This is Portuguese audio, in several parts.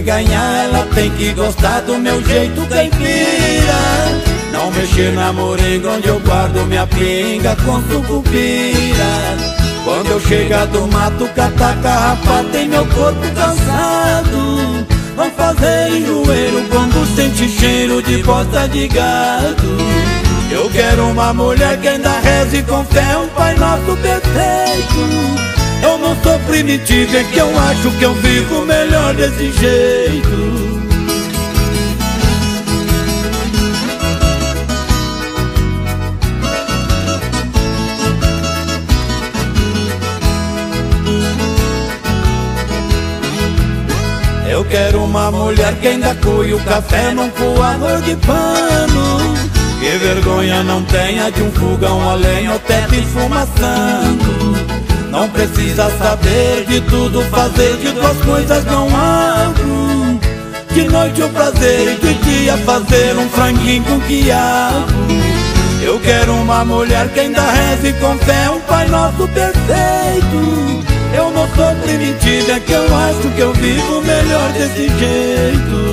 me ganhar, ela tem que gostar do meu jeito caipira. Não mexer na moringa onde eu guardo minha pinga com sucupira. Quando eu chegar do mato, catar carrapato, tem meu corpo cansado. Vão fazer enjoeiro quando sente cheiro de bosta de gado. Eu quero uma mulher que ainda reze com fé um Pai Nosso perfeito. Eu não sou primitivo, é que eu acho que eu vivo melhor desse jeito. Eu quero uma mulher que ainda coe o café num coador de pano, que vergonha não tenha de um fogão a lenha ou teto esfumaçando. Não precisa saber de tudo fazer, de duas coisas não abro. De noite o prazer e de dia fazer um franguinho com quiabo. Eu quero uma mulher que ainda reze com fé um Pai Nosso perfeito. Eu não sou primitivo, é que eu acho que eu vivo melhor desse jeito.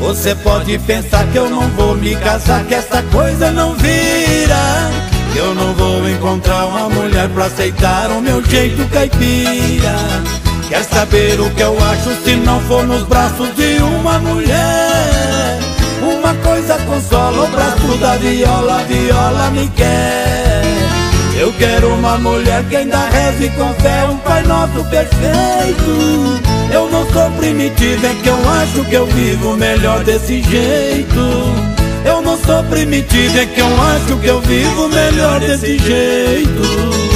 Você pode pensar que eu não vou me casar, que essa coisa não vira, que eu não vou encontrar uma mulher pra aceitar o meu jeito caipira. Quer saber o que eu acho se não for nos braços de uma mulher? Uma coisa consola, o braço da viola, a viola me quer. Eu quero uma mulher que ainda reze com fé um Pai Nosso perfeito. Eu não sou primitivo, é que eu acho que eu vivo melhor desse jeito. Eu não sou primitivo, é que eu acho que eu vivo melhor desse jeito.